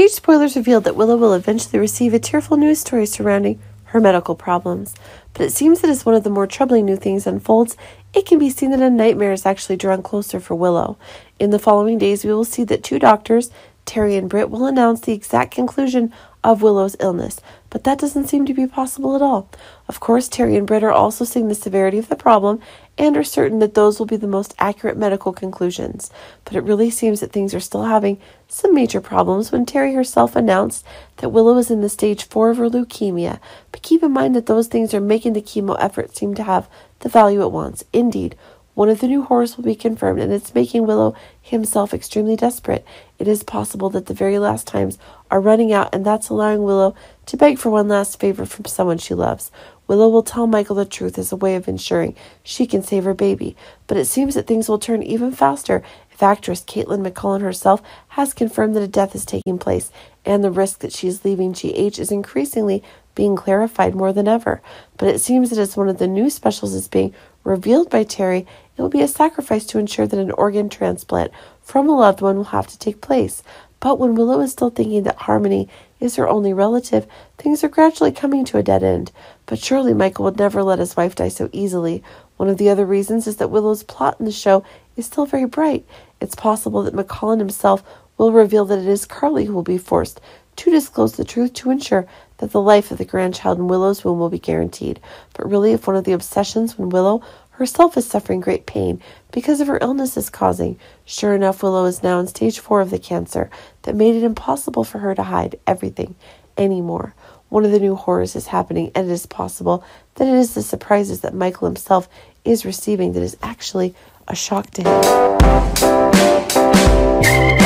Huge spoilers revealed that Willow will eventually receive a tearful news story surrounding her medical problems, but it seems that as one of the more troubling new things unfolds, it can be seen that a nightmare is actually drawn closer for Willow. In the following days, we will see that two doctors, Terry and Britt, will announce the exact conclusion of Willow's illness, but that doesn't seem to be possible at all. Of course, Terry and Britt are also seeing the severity of the problem and are certain that those will be the most accurate medical conclusions, but it really seems that things are still having some major problems when Terry herself announced that Willow is in the stage 4 of her leukemia, but keep in mind that those things are making the chemo effort seem to have the value it wants. Indeed, one of the new horrors will be confirmed, and it's making Willow himself extremely desperate. It is possible that the very last times are running out, and that's allowing Willow to beg for one last favor from someone she loves. Willow will tell Michael the truth as a way of ensuring she can save her baby, but it seems that things will turn even faster if actress Katelyn MacMullen herself has confirmed that a death is taking place, and the risk that she is leaving GH is increasingly being clarified more than ever. But it seems that as one of the new specials is being revealed by Terry, it will be a sacrifice to ensure that an organ transplant from a loved one will have to take place. But when Willow is still thinking that Harmony is her only relative, things are gradually coming to a dead end. But surely Michael would never let his wife die so easily. One of the other reasons is that Willow's plot in the show is still very bright. It's possible that MacMullen himself will reveal that it is Carly who will be forced to disclose the truth to ensure that the life of the grandchild in Willow's womb will be guaranteed. But really, if one of the obsessions when Willow herself is suffering great pain because of her illness is causing. Sure enough, Willow is now in stage 4 of the cancer that made it impossible for her to hide everything anymore. One of the new horrors is happening, and it is possible that it is the surprises that Michael himself is receiving that is actually a shock to him.